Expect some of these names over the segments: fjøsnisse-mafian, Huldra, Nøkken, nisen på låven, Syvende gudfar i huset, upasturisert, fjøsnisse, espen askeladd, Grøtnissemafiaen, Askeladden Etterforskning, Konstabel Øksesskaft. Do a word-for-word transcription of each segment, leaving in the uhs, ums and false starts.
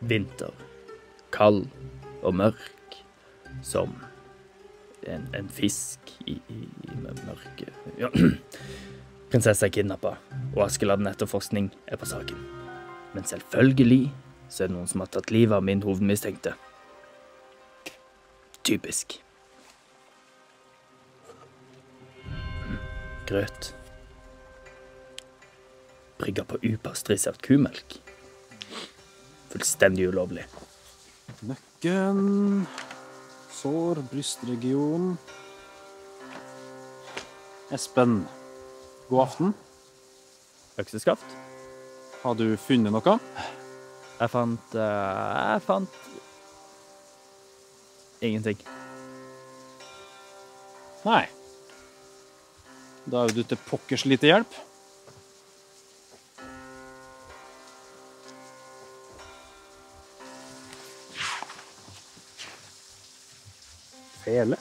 vinter. Kald og mørk, som en, en fisk i, i, i mørket. Ja. Prinsessa er kidnappa, og Askeladden Etterforskning er på saken. Men selvfølgelig så er det noen som har tatt livet av min hovedmistenkte. Typisk. Grøt. Brygga på upasteurisert kumelk. Fullstendig ulovlig. Nøkken, sår, brystregion. Espen, god aften. Økseskaft. Har du funnet noe? Jeg fant... Jeg fant... ingenting. Nei. Da er du til pokkers lite hjelp. Fele.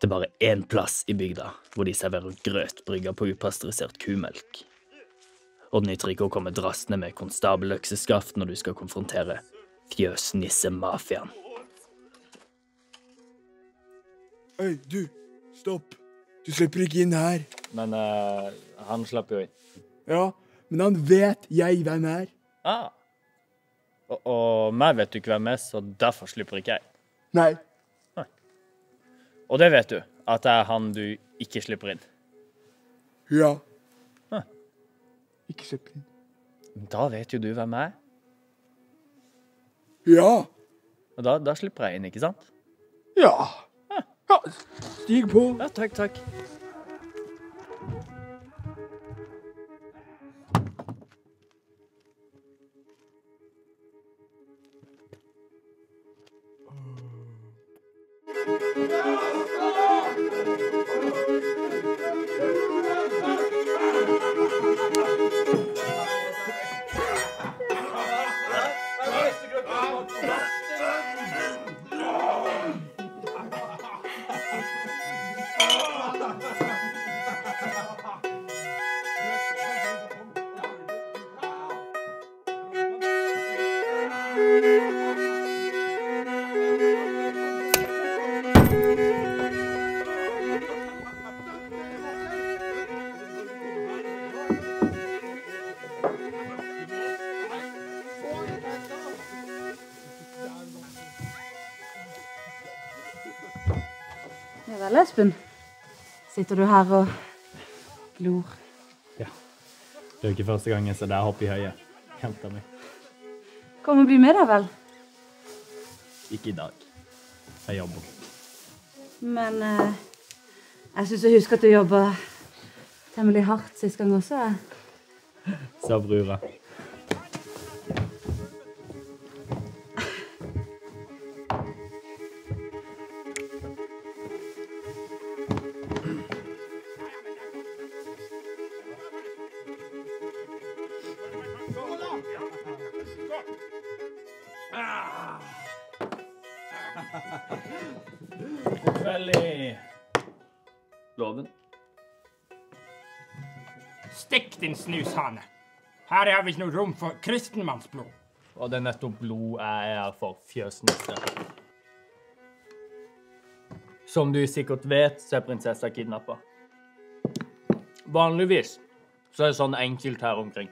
Det er bare én plass i bygda hvor de serverer grøt brygga på upasteurisert kumelk. Og det nytter ikke å komme drassende med Konstabel Øksesskaft når du skal konfrontere fjøsnisse-mafian. Hei, du! Stopp! Du slipper ikke inn her. Men uh, han slapp jo inn. Ja, men han vet jeg hvem er. Ah. Og, og meg vet du ikke hvem er, så derfor slipper ikke jeg. Nei. Og det vet du, at det er han du ikke slipper inn. Ja. Hæ. Ikke slipper inn. Da vet jo du hvem jeg er. Ja. Og da, da slipper jeg inn, ikke sant? Ja. Hæ. Ja, stig på. Ja, takk, takk. Espen, sitter du her og glor? Ja, det er jo ikke første gangen, så det er hopp i høye. Henter meg. Kom og bli med da vel? Ikke i dag. Jeg jobber. Men eh, jeg synes jeg husker at du jobber temmelig hardt sist gang også. Sa brura. Snushane. Her har vi ikke noe rom for kristenmannsblod. Og det er nettopp blod jeg er her for, fjøsnisse. Som du sikkert vet, så er prinsessa kidnappa. Vanligvis så er det sånn enkelt her omkring.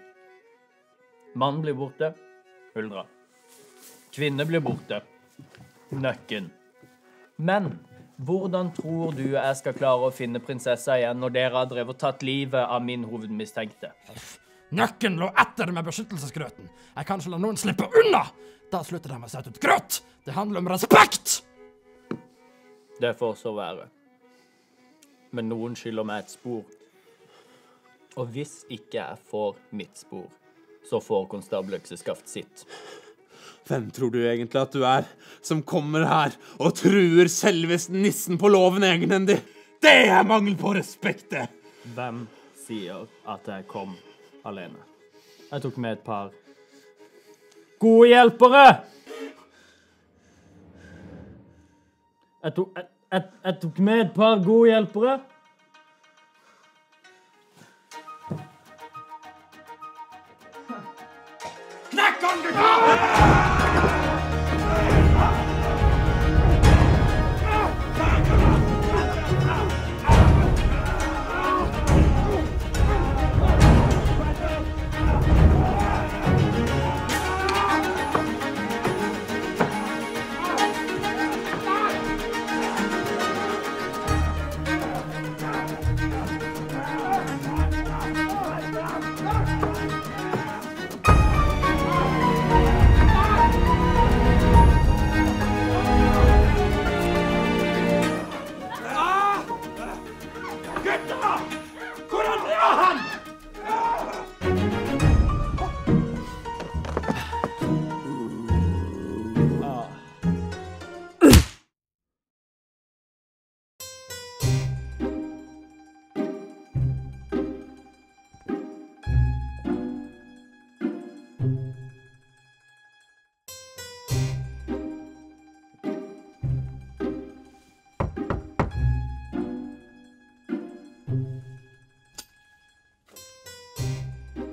Mann blir borte, Huldra. Kvinne blir borte, Nøkken. Men hvordan tror du jeg skal klare å finne prinsessa igjen når dere har drevet og tatt livet av min hovedmistenkte? Nøkken lå etter med beskyttelsesgrøten. Jeg kan ikke la noen slippe unna! Da slutter de å sette ut grøt! Det handler om respekt! Det får så være. Men noen skylder meg et spor. Og hvis ikke jeg får mitt spor, så får Konstabel Øksesskaft sitt. Hvem tror du egentlig at du er, som kommer her og truer selveste nissen på låven egenhendig? Det er mangel på respekt! Hvem sier at jeg kom alene? Jeg tok med et par gode hjelpere! Jeg tok, jeg, jeg, jeg tok med et par gode hjelpere. Knekk han, du da!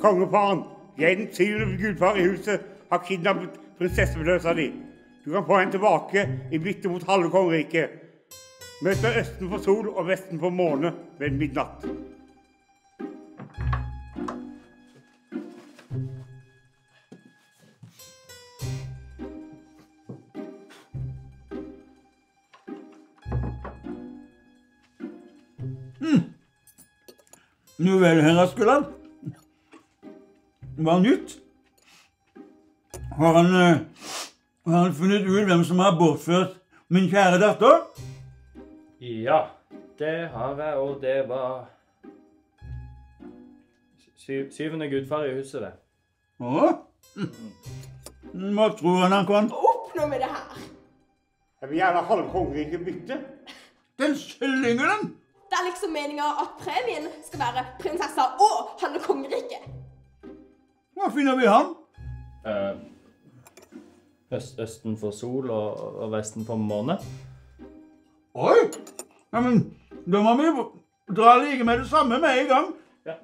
Kongefaren, jeg er den syvende gudfar i huset, har kidnappet prinsessebeløsa di. Du kan få henne tilbake i bytte mot halve kongeriket. Møt med østen for sol og vesten for måne ved midnatt. Mm. Nu vel, Herre Askeladden. Hva nytt? Har han, uh, har han funnet ut hvem som har bortført min kjære datter? Ja, det har jeg, og det var Syv, syvende gudfar i huset, det. Åh? Hva tror han han kan oppnå med det her? Jeg vil gjerne halve kongeriket bytte. Den kyllingen! Det er liksom meningen at premien skal være prinsessa og halve kongeriket. Hva finner vi han? Uh, øst, østen for sol og, og vesten for måne. Oi! Ja, men da må vi dra like med det samme med en gang. Ja.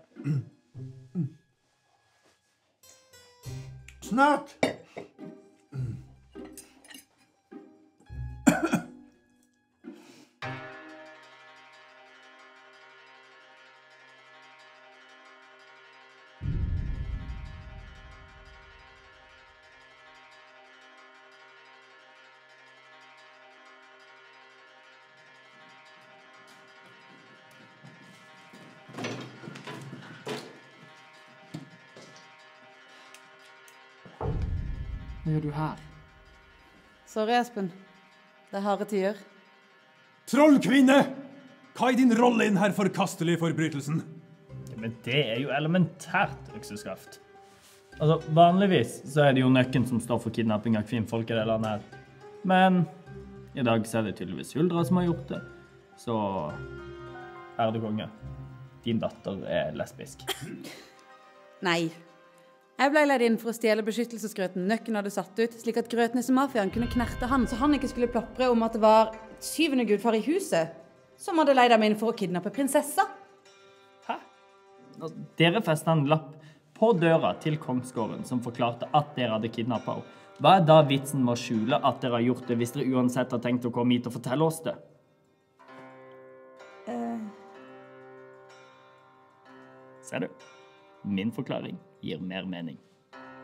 Snart. Hva gjør du her? Sorry, Espen. Det er harde tider. Trollkvinne! Hva er din rolle i denne forkastelige forbrytelsen? Ja, men det er jo elementært økseskaft. Altså, vanligvis så er det jo Nøkken som står for kidnapping av kvinnfolk i det landet her. Men i dag så er det tydeligvis Huldra som har gjort det. Så, ærede konge, din datter er lesbisk. Nei. Jeg ble leid inn for å stjele beskyttelsesgrøten Nøkken hadde satt ut, slik at Grøtnissemafiaen kunne knerte han, så han ikke skulle plapre om at det var syvende gudfar i huset, som hadde leid ham inn for å kidnappe prinsessa. Hæ? Dere festet en lapp på døra til kongsgården som forklarte at dere hadde kidnappet henne. Hva er da vitsen med å skjule at dere har gjort det, hvis dere uansett har tenkt å komme hit og fortelle oss det? Ser du? Min forklaring gir mer mening.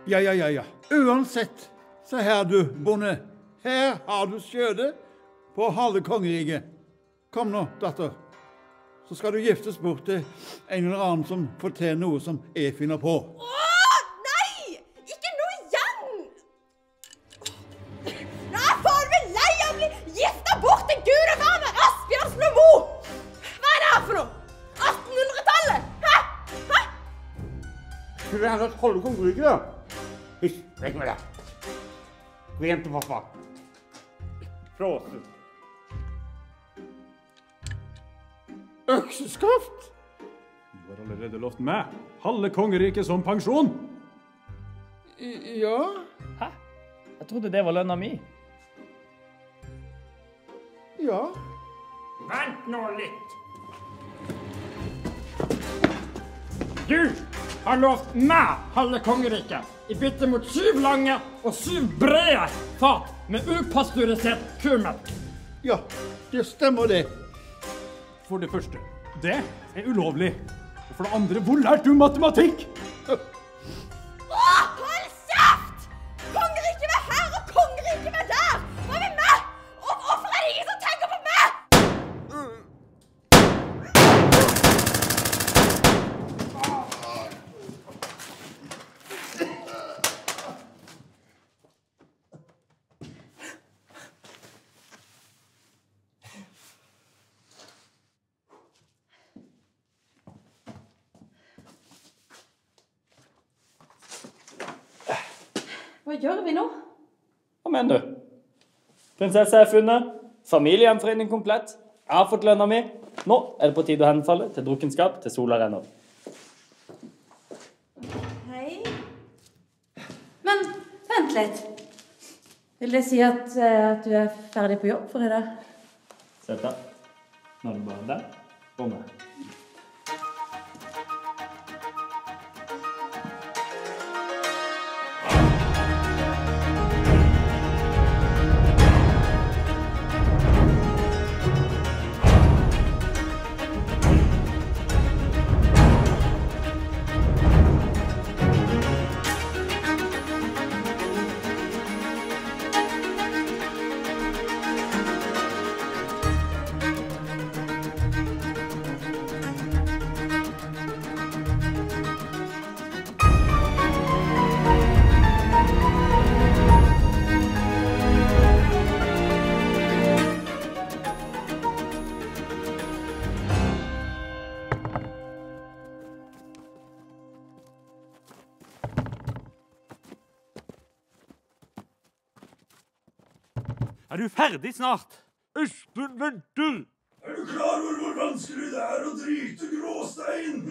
Ja, ja, ja, ja. Uansett, se her du, bonde. Her har du skjødet på halve kongeriket. Kom nå, datter. Så skal du giftes bort til en eller annen som fortjener noe som jeg finner på. Åh, nei! Ikke noe igjen! Nå er faren min lei av å bli gifta bort til gudefaren med Asbjørns Lomo! Hva er det her for noe? attenhundretallet! Hæ? Hæ? Skulle det hende at holde kongeriket, da? Hysj, vekk med deg. Gå hjem til pappa. Fråsen. Økseskaft? Du har allerede lovt meg halve kongeriket som pensjon. I, ja? Hæ? Jeg trodde det var lønna mi. Ja. Vent nå litt. Du har lovt meg halve kongeriket. I bytte mot syv lange og syv brede fat med upasturisert kumelk. Ja, det stemmer det. For det første, det er ulovlig. Og for det andre, hvor lærte du matematikk? Åh, hold kjeft! Kongeriket var her og kongeriket var der! Hva med meg? Og hvorfor er det ingen som tenker på meg? Åh! Hva gjør vi nå? Hva mener du? Prinsesse er funnet, familieanforening komplett, jeg har fått lønna mi. Nå er det på tide å henfalle til drukkenskap til sola renner. Hei. Men, vent litt. Vil det si at, at du er ferdig på jobb for i dag? Sett da. Nå er det bare der, og meg. Er du ferdig snart? Espen venter! Er du klar over hvor vanskelig det er å drite gråstein?